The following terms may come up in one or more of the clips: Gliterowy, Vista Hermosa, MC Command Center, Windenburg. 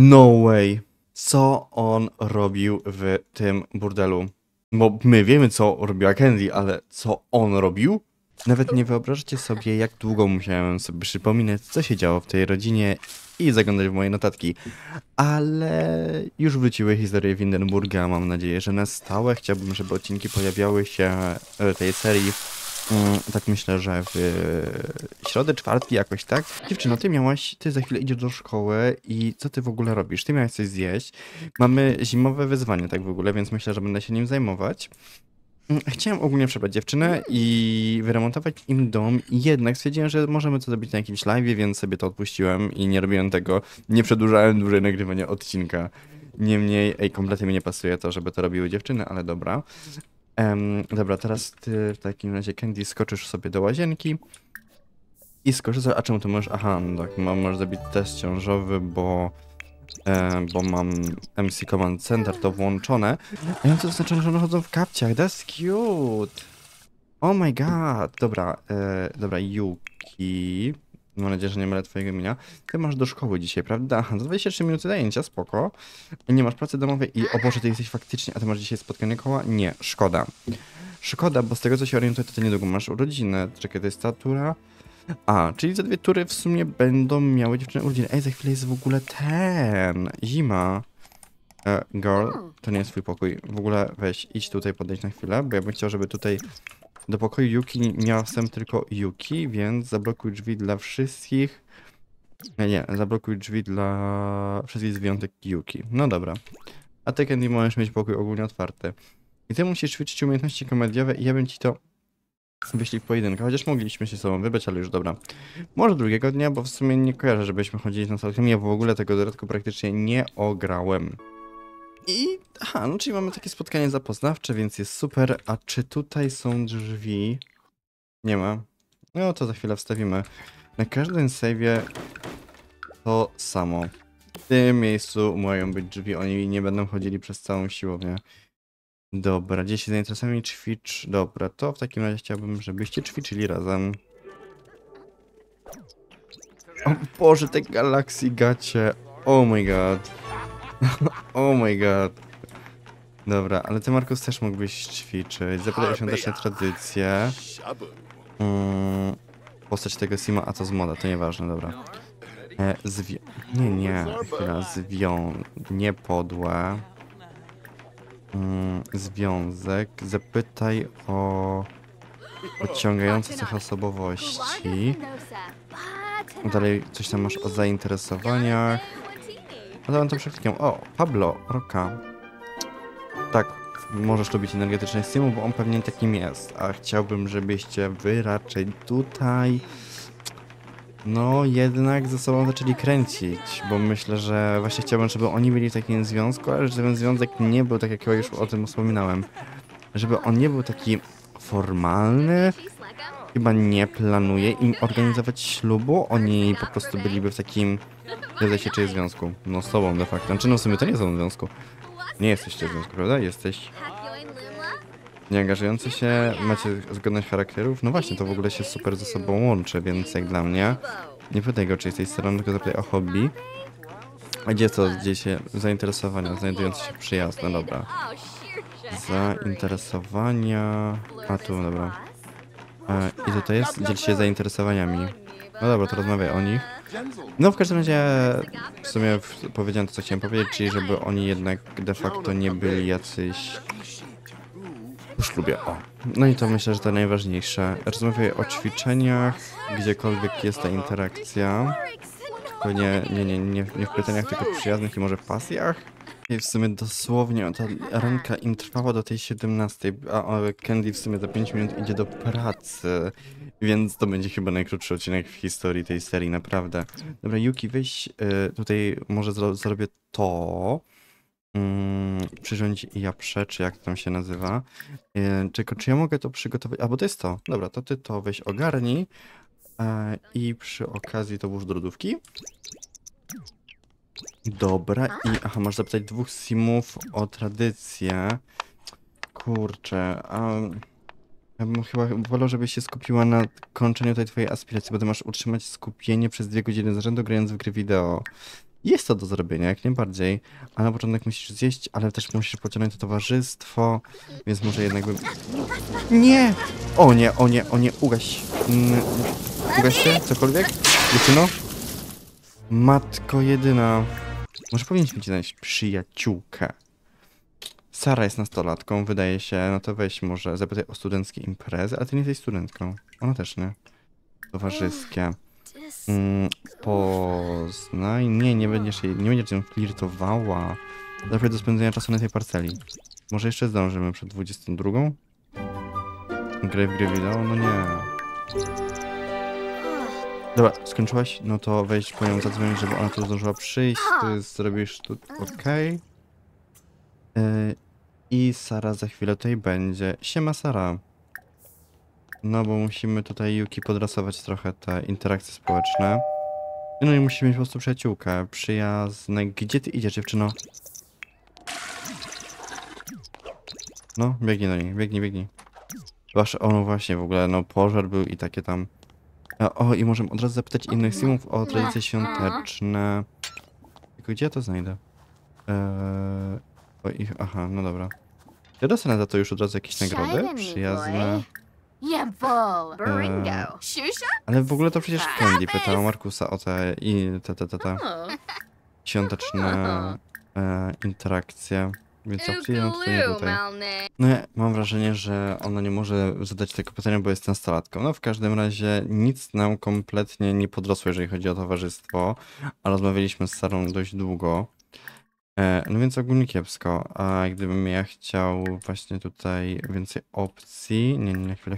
No way. Co on robił w tym burdelu? Bo my wiemy, co robiła Candy, ale co on robił? Nawet nie wyobrażacie sobie, jak długo musiałem sobie przypominać, co się działo w tej rodzinie i zaglądać w moje notatki. Ale już wróciły historie Windenburga. Mam nadzieję, że na stałe chciałbym, żeby odcinki pojawiały się w tej serii. Tak myślę, że w środę, czwartki jakoś, tak? Dziewczyno, ty za chwilę idziesz do szkoły i co ty w ogóle robisz? Ty miałaś coś zjeść. Mamy zimowe wyzwanie tak w ogóle, więc myślę, że będę się nim zajmować. Chciałem ogólnie przebrać dziewczynę i wyremontować im dom, jednak stwierdziłem, że możemy to zrobić na jakimś live, więc sobie to odpuściłem i nie robiłem tego, nie przedłużałem dłużej nagrywania odcinka. Niemniej, kompletnie mi nie pasuje to, żeby to robiły dziewczyny, ale dobra. Dobra, teraz ty w takim razie, Candy, skoczysz sobie do łazienki i skorzystasz, a czemu to możesz? Aha, no tak, możesz zrobić test ciążowy, bo mam MC Command Center to włączone. A ja to znaczy, że one chodzą w kapciach, that's cute! Oh my god! Dobra, dobra, Yuki, mam nadzieję, że nie mylę twojego imienia. Ty masz do szkoły dzisiaj, prawda? Za 23 minuty zajęcia, spoko. Nie masz pracy domowej i o Boże, ty jesteś faktycznie, a ty masz dzisiaj spotkanie koła? Nie, szkoda. Szkoda, bo z tego co się orientuję, to ty niedługo masz urodziny. Czekaj, to jest ta tura. A, czyli za 2 tury w sumie będą miały dziewczyny urodziny. Ej, za chwilę jest w ogóle ten... zima. Girl, to nie jest twój pokój. W ogóle weź, idź tutaj, podejdź na chwilę, bo ja bym chciał, żeby tutaj... Do pokoju Yuki miała wstęp tylko Yuki, więc zablokuj drzwi dla wszystkich. Nie, zablokuj drzwi dla wszystkich z wyjątek Yuki. No dobra. A ty, Candy, możesz mieć pokój ogólnie otwarty. I ty musisz ćwiczyć umiejętności komediowe i ja bym ci to wyślij w pojedynkę. Chociaż mogliśmy się sobą wybrać, ale już dobra. Może drugiego dnia, bo w sumie nie kojarzę, żebyśmy chodzili na salkę. Ja w ogóle tego dodatku praktycznie nie ograłem. I, aha, no czyli mamy takie spotkanie zapoznawcze, więc jest super. A czy tutaj są drzwi? Nie ma. No to za chwilę wstawimy. Na każdym save'ie to samo. W tym miejscu mają być drzwi, oni nie będą chodzili przez całą siłownię. Dobra, dzieci zainteresami ćwicz. Dobra, to w takim razie chciałbym, żebyście ćwiczyli razem. O Boże, te galaxy gacie. Oh my god. Oh my god. Dobra, ale ty, Markus, też mógłbyś ćwiczyć. Zapytaj się też na tradycję. Postać tego Sima, a to z moda, to nieważne, dobra. Nie podłe. Związek. Zapytaj o odciągające cech osobowości. Dalej coś tam masz o zainteresowaniach. Zadałem to przeklikam. O, Pablo, Roka. Tak, możesz lubić energetyczne Simu, bo on pewnie takim jest. A chciałbym, żebyście wy raczej tutaj... No, jednak ze sobą zaczęli kręcić, bo myślę, że właśnie chciałbym, żeby oni byli w takim związku, ale żeby ten związek nie był, tak jak ja już o tym wspominałem, żeby on nie był taki formalny. Chyba nie planuje im organizować ślubu, oni po prostu byliby w takim... Zgadza się, czy jest w związku. No z tobą de facto. Znaczy, no w sumie to nie są w związku. Nie jesteście w związku, prawda? Jesteś... nieangażujący się, macie zgodność charakterów. No właśnie, to w ogóle się super ze sobą łączy, więc jak dla mnie... Nie pytaj go, czy jesteś stroną, tylko zapytaj o hobby. A gdzie to? Gdzie się zainteresowania, znajdujące się przyjazne, dobra. Zainteresowania... A tu, dobra. I tutaj jest? Dziel się zainteresowaniami. No dobra, to rozmawiaj o nich. No w każdym razie w sumie powiedziałem to, co chciałem powiedzieć, czyli żeby oni jednak de facto nie byli jacyś po ślubie, o. No i to myślę, że to najważniejsze. Rozmawiaj o ćwiczeniach, gdziekolwiek jest ta interakcja. Nie w pytaniach, tylko w przyjaznych i może w pasjach. I w sumie dosłownie ta ranka im trwała do tej 17, a Candy w sumie za 5 minut idzie do pracy, więc to będzie chyba najkrótszy odcinek w historii tej serii, naprawdę. Dobra, Yuki, weź tutaj, może zrobię to, przyrządź japsze, czy jak to tam się nazywa. Czy ja mogę to przygotować, a bo to jest to, dobra, to ty to weź ogarnij i przy okazji to włóż do lodówki. Dobra i... Aha, masz zapytać 2 simów o tradycję. Kurczę, ja bym chyba wolał, żebyś się skupiła na kończeniu tej twojej aspiracji, bo ty masz utrzymać skupienie przez 2 godziny z rzędu grając w gry wideo. Jest to do zrobienia, jak najbardziej. A na początek musisz zjeść, ale też musisz pociągnąć to towarzystwo, więc może jednak bym... Nie! O nie, o nie, o nie, ugaś. Ugaś się, cokolwiek? Dziewczyno? Matko jedyna. Może powinniśmy ci znaleźć przyjaciółkę. Sara jest nastolatką, wydaje się. No to weź może, zapytaj o studenckie imprezy, ale ty nie jesteś studentką. Ona też nie. Towarzyskie. Poznaj. Nie, nie będziesz ją flirtowała. Zawsze do spędzenia czasu na tej parceli. Może jeszcze zdążymy przed 22? Gry w gry wideo? No nie. Dobra, skończyłaś? No to weź po nią zadzwonić, żeby ona tu zdążyła przyjść. Ty zrobisz tu... okej. I Sara za chwilę tutaj będzie. Siema Sara. No bo musimy tutaj Yuki podrasować trochę te interakcje społeczne. No i musimy mieć po prostu przyjaciółkę. Przyjazne. Gdzie ty idziesz, dziewczyno? No, biegnij do niej. Biegnij, biegnij. Wasze, o no właśnie w ogóle, no pożar był i takie tam. O, i możemy od razu zapytać innych simów o tradycje świąteczne. Tylko gdzie ja to znajdę? O ich, aha, no dobra. Ja dostanę za to już od razu jakieś nagrody? Przyjazne. Ale w ogóle to przecież Candy pytała Markusa o te świąteczne interakcje. Więc ja tutaj. No ja mam wrażenie, że ona nie może zadać tego pytania, bo jest nastolatką. No w każdym razie nic nam kompletnie nie podrosło, jeżeli chodzi o towarzystwo. A rozmawialiśmy z Sarą dość długo. No więc ogólnie kiepsko. A gdybym ja chciał właśnie tutaj więcej opcji... Nie, nie, chwila.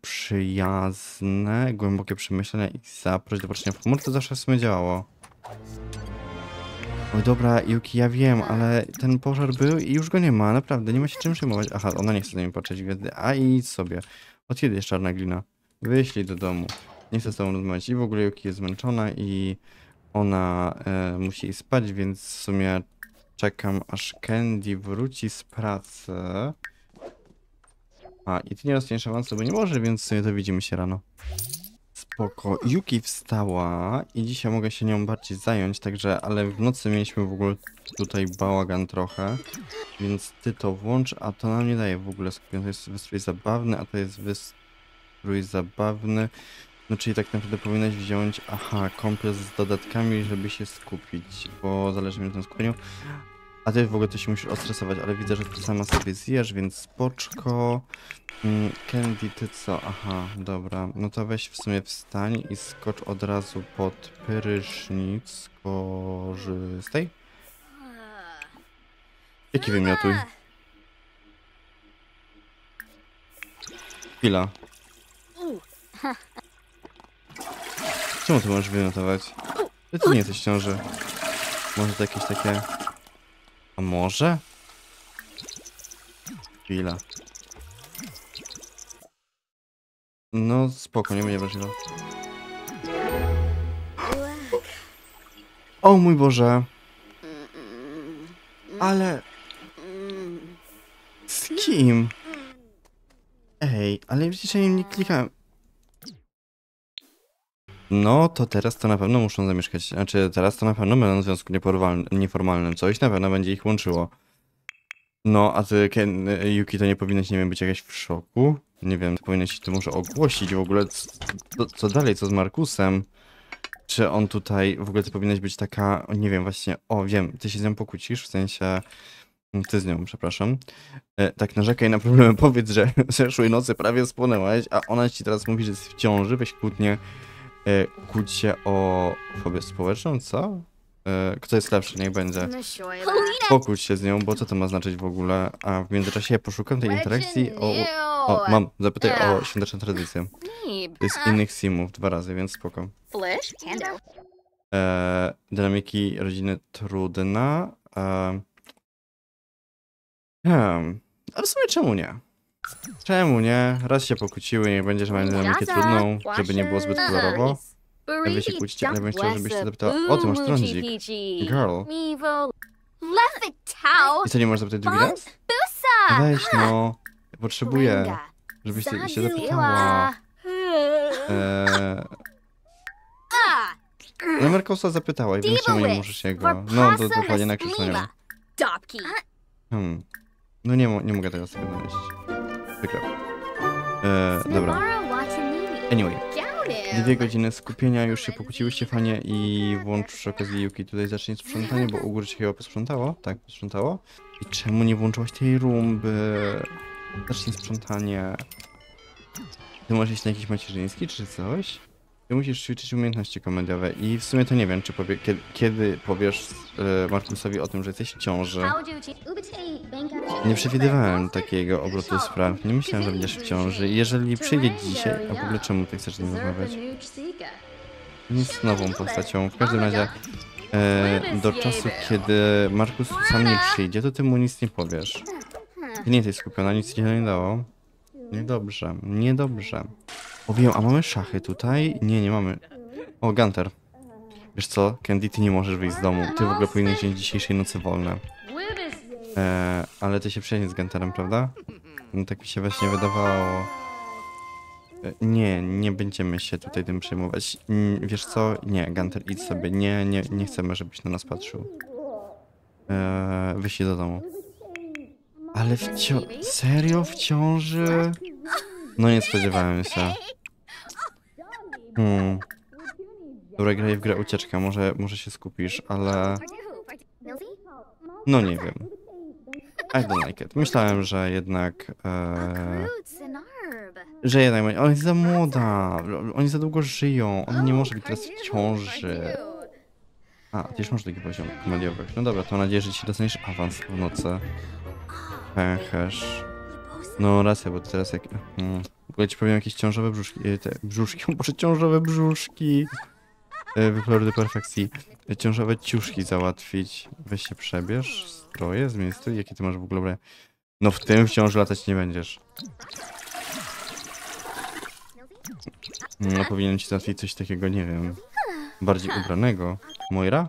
Przyjazne, głębokie przemyślenia i zaproś do patrzenia w chmur, to zawsze w sumie działało. Oj dobra, Yuki, ja wiem, ale ten pożar był i już go nie ma, naprawdę, nie ma się czym przejmować. Aha, ona nie chce na mnie patrzeć gwiazdy, a i idź sobie. Od kiedy jest czarna glina? Wyślij do domu. Nie chcę z tobą rozmawiać i w ogóle Yuki jest zmęczona i... Ona musi spać, więc w sumie czekam, aż Candy wróci z pracy. A, i ty nie rozciągniesz awansu, bo nie może, więc w sumie to widzimy się rano. Spoko. Yuki wstała i dzisiaj mogę się nią bardziej zająć, także, ale w nocy mieliśmy w ogóle tutaj bałagan trochę, więc ty to włącz, a to nam nie daje w ogóle skupienia. To jest wystrój zabawny, a to jest wystrój zabawny. No czyli tak naprawdę powinnaś wziąć, aha, komplet z dodatkami, żeby się skupić, bo zależy mi na tym skupieniu. A ty w ogóle to się musisz odstresować, ale widzę, że ty sama sobie zjesz, więc spoczko. Candy, ty co? Aha, dobra. No to weź w sumie wstań i skocz od razu pod prysznic, skorzystaj. Jaki wymiotuj? Chwila. Czemu to możesz wymiotować? Ty nie jesteś w ciąży. Może to jakieś takie... A może? Chwila. No spoko, nie będzie wrażliwa. O mój Boże! Ale... Z kim? Ej, ale przecież ja nie klikałem. No to teraz to na pewno muszą zamieszkać, znaczy teraz to na pewno będą w związku nieformalnym, coś na pewno będzie ich łączyło. No a ty, Yuki, to nie powinnaś, nie wiem, być jakaś w szoku? Nie wiem, powinnaś to może ogłosić w ogóle, co dalej, co z Markusem? Czy on tutaj, w ogóle ty powinnaś być taka, nie wiem właśnie, o wiem, ty się z nią pokłócisz, w sensie... Ty z nią, przepraszam. Tak narzekaj na problemy, powiedz, że w zeszłej nocy prawie spłonęłaś, a ona ci teraz mówi, że jest w ciąży, weź kłótnię. Kłóć się o fobię społeczną, co? Kto jest lepszy, niech będzie. Pokłóć się z nią, bo co to ma znaczyć w ogóle? A w międzyczasie ja poszukam tej interakcji o... O, mam, zapytaj o świąteczną tradycję. To jest innych simów, 2 razy, więc spoko. Dynamiki rodziny trudna. Ale w sumie czemu nie? Czemu nie? Raz się pokłóciły, niech będzie, że mają dynamikę trudną, żeby nie było zbyt kolorowo. Wy się kłócicie, ale bym chciał, żebyś się zapytała, o ty masz trądzik. Girl. I co, nie możesz zapytać drugi raz? Weź no, potrzebuję, żebyś się zapytała. No Merkusa zapytała i wyjaśniła jej jego. No, to dokładnie na krzyż na nią. No nie mogę tego sobie znaleźć. Wykro. Dobra. Anyway. 2 godziny skupienia, już się pokłóciłyście fajnie i włącz przy okazji Yuki. Tutaj zacznie sprzątanie, bo u góry się chyba posprzątało. Tak, posprzątało. I czemu nie włączyłaś tej rumby? Zacznie sprzątanie. Ty możesz iść na jakiś macierzyński czy coś? Ty musisz ćwiczyć umiejętności komediowe i w sumie to nie wiem, czy kiedy powiesz Markusowi o tym, że jesteś w ciąży. Nie przewidywałem takiego obrotu spraw, nie myślałem, że będziesz w ciąży. Jeżeli przyjdzie dzisiaj, a w ogóle czemu ty chcesz z nim rozmawiać? Nic nową postacią, w każdym razie do czasu, kiedy Markus sam nie przyjdzie, to ty mu nic nie powiesz. Ty nie jesteś skupiona, nic ci nie dało. Niedobrze, niedobrze. O wiem, a mamy szachy tutaj? Nie, nie mamy. O, Gunter. Wiesz co, Candy, ty nie możesz wyjść z domu. Ty w ogóle powinieneś mieć dzisiejszej nocy wolne. Ale ty się przyjaźnisz z Gunterem, prawda? No tak mi się właśnie wydawało. Nie, nie będziemy się tutaj tym przejmować. Wiesz co? Nie, Gunter, idź sobie. Nie chcemy, żebyś na nas patrzył. Wyjść do domu. Ale serio? W ciąży? No nie spodziewałem się. Dobra, graj w grę ucieczka, może się skupisz, ale... No nie wiem. I don't like it. Myślałem, że jednak... Że jednak... Ona jest za młoda. Oni za długo żyją. Ona nie może być teraz w ciąży. A, ty już masz taki poziom komediowych. No dobra, to mam nadzieję, że ci dostaniesz awans w nocy. Pęcherz. No racja, bo teraz jak... W ogóle ci powiem jakieś ciążowe brzuszki... Boże, ciążowe brzuszki! Wyplory do perfekcji. Ciążowe ciuszki załatwić. Weź się przebierz, stroje, zmień strój. Jakie ty masz w ogóle... No w tym wciąż latać nie będziesz. No powinien ci załatwić coś takiego, nie wiem... Bardziej ubranego. Moira?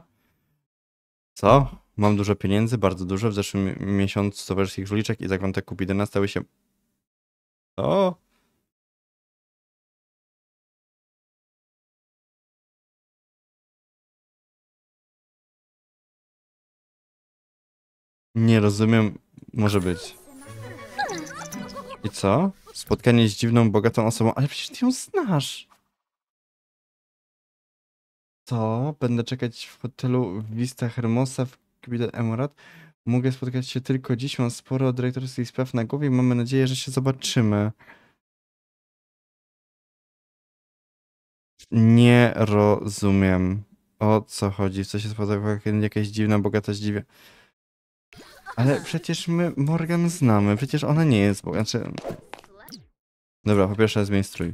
Co? Mam dużo pieniędzy, bardzo dużo. W zeszłym miesiącu stowarzyskich żuliczek i zakrątek Kupidyna stały się... O! Nie rozumiem. Może być. I co? Spotkanie z dziwną, bogatą osobą. Ale przecież ty ją znasz! Co? Będę czekać w hotelu Vista Hermosa w Emurat. Mogę spotkać się tylko dziś, mam sporo dyrektorskich spraw na głowie i mamy nadzieję, że się zobaczymy. Nie rozumiem, o co chodzi, w co się spodoba, jakaś dziwna, bogata zdziwia. Ale przecież my Morgan znamy, przecież ona nie jest bogata. Znaczy... Dobra, po pierwsze zmień strój.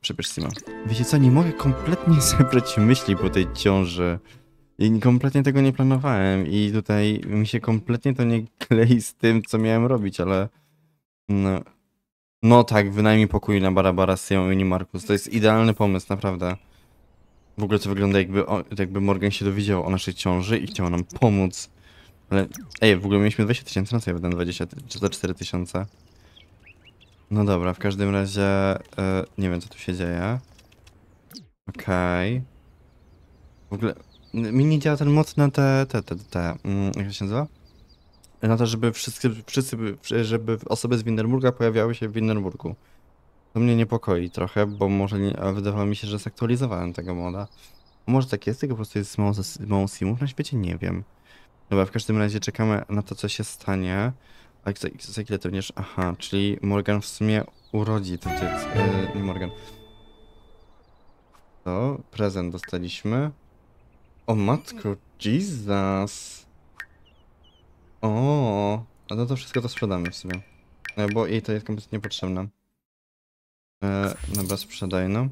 Przebierz Sima. Wiecie co, nie mogę kompletnie zebrać myśli po tej ciąży. I kompletnie tego nie planowałem i tutaj mi się kompletnie to nie klei z tym, co miałem robić, ale... No, no tak, wynajmij pokój na Barabara z Syją i Uni Markus. To jest idealny pomysł, naprawdę. W ogóle to wygląda jakby Morgan się dowiedział o naszej ciąży i chciał nam pomóc. Ale ej, w ogóle mieliśmy 20 000, na co ja wydam 24 000. No dobra, w każdym razie nie wiem co tu się dzieje. Okej. W ogóle mi nie działa ten moc na jak to się nazywa? Na to, żeby żeby osoby z Windenburga pojawiały się w Windenburgu. To mnie niepokoi trochę, bo może wydawało mi się, że zaktualizowałem tego moda. Może tak jest, tylko po prostu jest mało simów na świecie, nie wiem. Dobra, w każdym razie czekamy na to, co się stanie. A za chwilę to również... Aha, czyli Morgan w sumie urodzi to dziecko. Nie Morgan. To prezent dostaliśmy. O matko, Jesus. O, a to wszystko to sprzedamy w sumie. Bo jej to jest kompletnie niepotrzebne. Dobra, sprzedaj no.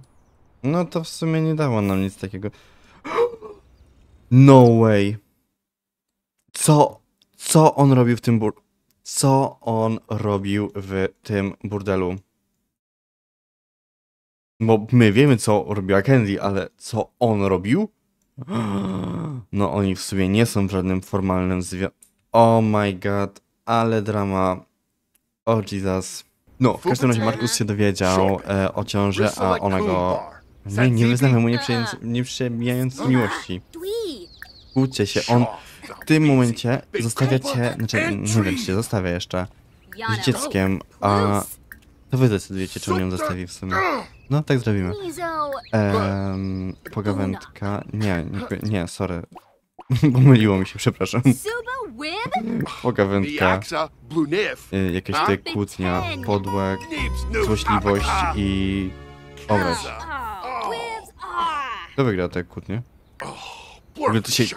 No to w sumie nie dało nam nic takiego. No way. Co on robił w tym bólu? Co on robił w tym burdelu? Bo my wiemy, co robiła Candy, ale co on robił? No oni w sumie nie są w żadnym formalnym związku. Oh my god, ale drama. Oh Jesus. No, w każdym razie Markus się dowiedział o ciąży, a ona go... Nie wyznawia mu nieprzemijając miłości. Kłóćcie się, on w tym momencie zostawia cię... Znaczy, nie wiem, czy cię zostawia jeszcze z dzieckiem, a... To wy decydujecie, czy on ją zostawi w sumie. No, tak zrobimy. Pogawędka... Nie, sorry. Pomyliło mi się, przepraszam. Pogawędka, jakieś te kłótnia, podłe, złośliwość i obraz. Kto wygra te kłótnie? W ogóle ty się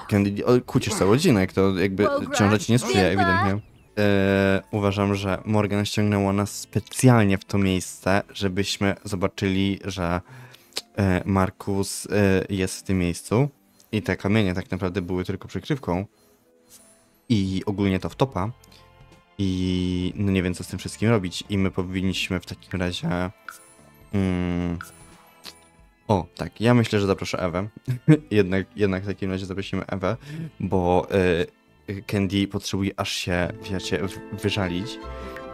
kłócisz cały odcinek, to jakby ciąża ci nie sprzyja ewidentnie. Uważam, że Morgan ściągnęła nas specjalnie w to miejsce, żebyśmy zobaczyli, że Markus jest w tym miejscu. I te kamienie tak naprawdę były tylko przykrywką. I ogólnie to wtopa. I no nie wiem, co z tym wszystkim robić. I my powinniśmy w takim razie... O, tak, ja myślę, że zaproszę Ewę. jednak w takim razie zaprosimy Ewę, bo Candy potrzebuje aż się, wiecie, wyżalić.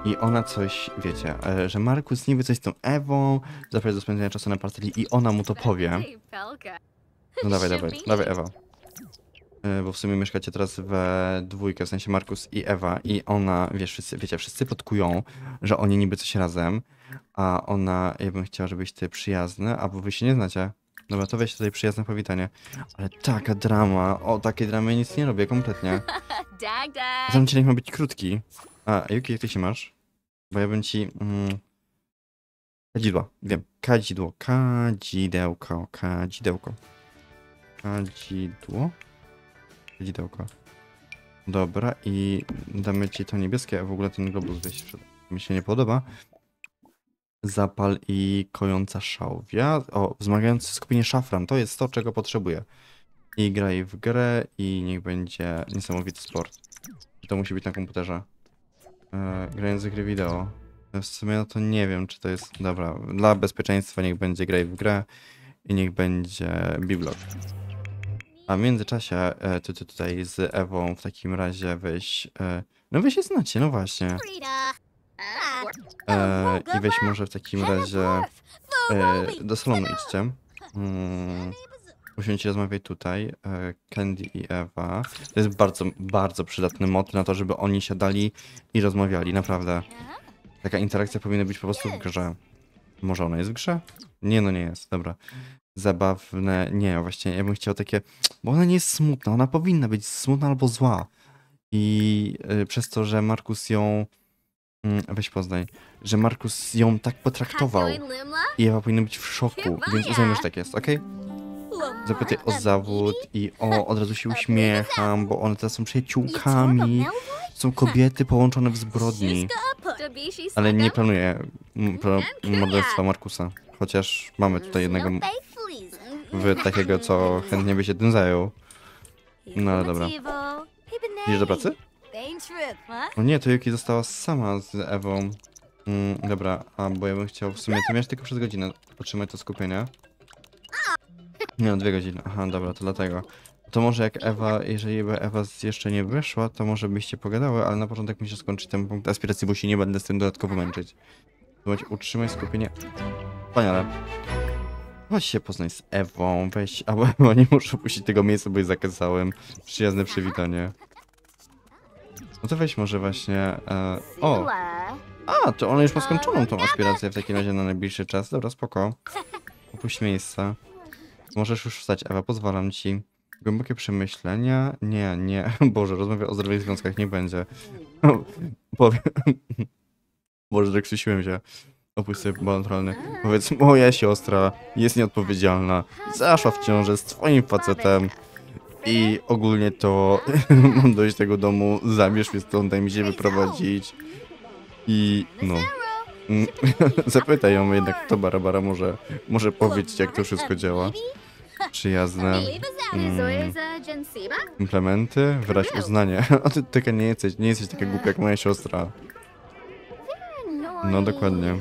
I ona coś, wiecie, że Markus niby coś z tą Ewą, zaprasza do spędzenia czasu na partii i ona mu to powie. No dawaj Ewa. Bo w sumie mieszkacie teraz we dwójkę, w sensie Markus i Ewa. I ona, wszyscy plotkują, że oni niby coś razem. A ona, ja bym chciała, żebyś ty przyjazny, a bo wy się nie znacie. Dobra, to weź tutaj przyjazne powitanie. Ale taka drama, o takiej dramie nic nie robię kompletnie. Zatem ci niech ma być krótki. A, Yuki, jak ty się masz? Bo ja bym ci... Kadzidła, wiem. Kadzidełko. Dobra, i damy ci to niebieskie, a w ogóle ten globus weź, mi się nie podoba. Zapal i kojąca szałwia. O, wzmagający skupienie szafran, to jest to, czego potrzebuję. I graj w grę i niech będzie niesamowity sport. To musi być na komputerze. Grając w gry wideo. W sumie no to nie wiem, czy to jest... Dobra, dla bezpieczeństwa niech będzie graj w grę i niech będzie biblog. A w międzyczasie ty tutaj z Ewą w takim razie weź... No wy się znacie, no właśnie. I weź może w takim razie do salonu idźcie. Usiądźcie, rozmawiać tutaj. Candy i Ewa. To jest bardzo, bardzo przydatny motyw na to, żeby oni siadali i rozmawiali, naprawdę. Taka interakcja powinna być po prostu w grze. Może ona jest w grze? Nie, no nie jest, dobra. Zabawne, nie, właśnie, ja bym chciał takie, bo ona nie jest smutna, ona powinna być smutna albo zła. I przez to, że Markus ją, weź poznaj, że Markus ją tak potraktował i Ewa powinna być w szoku, więc uznajmy, że tak jest, okej? Okay? Zapytaj o zawód i o, od razu się uśmiecham, bo one teraz są przyjaciółkami, są kobiety połączone w zbrodni. Ale nie planuję morderstwa Markusa, chociaż mamy tutaj jednego... takiego, co chętnie by się tym zajął. No ale dobra. Idziesz do pracy? O nie, to Yuki została sama z Ewą. Dobra, a bo ja bym chciał w sumie... Ty miałeś tylko przez godzinę otrzymać to skupienie. Nie, no 2 godziny. Aha, dobra, to dlatego. To może jak Ewa, jeżeli by Ewa jeszcze nie wyszła, to może byście pogadały, ale na początek muszę skończyć ten punkt aspiracji, bo się nie będę z tym dodatkowo męczyć. Zobacz, utrzymaj skupienie. Wspaniale. Chodź się poznać z Ewą, weź, a nie muszę puścić tego miejsca, bo jej zakazałem. Przyjazne przywitanie. No to weź może właśnie, o! A, to ona już ma skończoną tą aspirację w takim razie na najbliższy czas. Dobra, spoko. Opuść miejsca. Możesz już wstać, Ewa, pozwalam ci. Głębokie przemyślenia? Nie. Boże, rozmawiam o zdrowych związkach, nie będzie. Powiem... Boże, tak krzesiłem się. Opuść sobie banalny. Powiedz, moja siostra jest nieodpowiedzialna. Zaszła w ciąży z twoim facetem. I ogólnie to mam dojść do tego domu, zabierz mnie stąd, daj mi się wyprowadzić. I no. Zapytaj ją jednak, kto Barabara może powiedzieć, jak to wszystko działa. Przyjazne komplementy, wyraź uznanie. A ty taka nie jesteś taka głupia jak moja siostra. No dokładnie.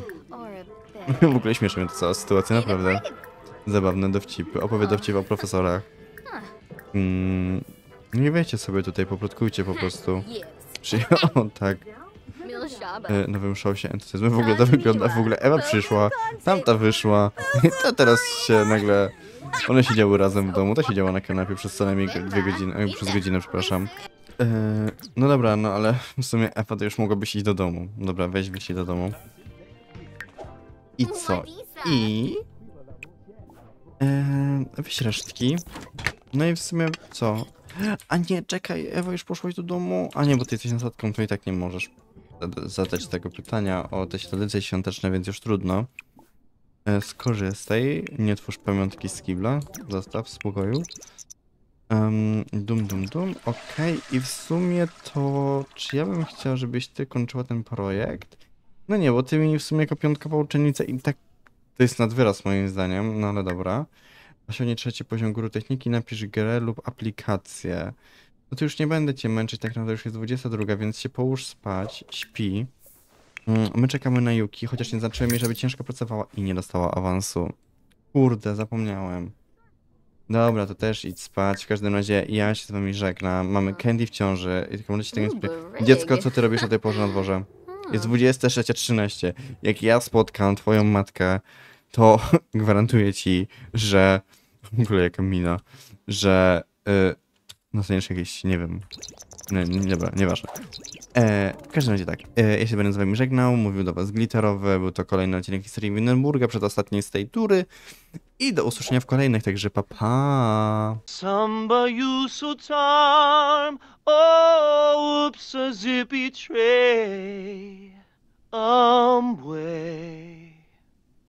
W ogóle śmieszy mnie ta cała sytuacja, naprawdę. Zabawne dowcipy. Opowie dowcip o profesorach. Nie wiecie sobie tutaj, poplotkujcie po prostu. O, tak. nowym show się entuzyzmu. W ogóle to wygląda, w ogóle Ewa przyszła, tamta wyszła, to teraz się nagle... One siedziały razem w domu, ta siedziała na kanapie przez co najmniej 2 godziny, przez godzinę, przepraszam. No dobra, no ale w sumie Ewa to już mogłabyś iść do domu. Dobra, weź się do domu. I co? I... weź resztki. No i w sumie co? A nie, czekaj, Ewa już poszłaś do domu. A nie, bo ty jesteś nasadką, to i tak nie możesz zadać tego pytania o te tradycje świąteczne, więc już trudno. Skorzystaj, nie twórz pamiątki z kibla, zostaw w spokoju. Dum. Okej, i w sumie to... Czy ja bym chciała, żebyś ty kończyła ten projekt? No nie, bo ty mi w sumie jako piątkowa uczennica i tak... To jest nadwyraz moim zdaniem, no ale dobra. Osiągnij 3. poziom góry techniki, napisz grę lub aplikację. No to już nie będę cię męczyć, tak naprawdę już jest 22, więc się połóż spać, śpi. My czekamy na Yuki, chociaż nie znaczyłem jej, żeby ciężko pracowała i nie dostała awansu. Kurde, zapomniałem. Dobra, to też idź spać. W każdym razie ja się z wami żegnam. Mamy Candy w ciąży. I tylko możecie tego nie... Dziecko, co ty robisz o tej porze na dworze? Jest 23:13. Jak ja spotkam twoją matkę, to gwarantuję ci, że... W ogóle jaka mina. Że... No to jest jakieś, nie wiem... Nie, dobra, nieważne. W każdym razie tak, ja się będę z wami żegnał, mówił do was Gliterowy, był to kolejny odcinek historii Windenburga, przedostatniej z tej tury i do usłyszenia w kolejnych, także pa pa! Samba used time, oh, oops, a zippy tray, way.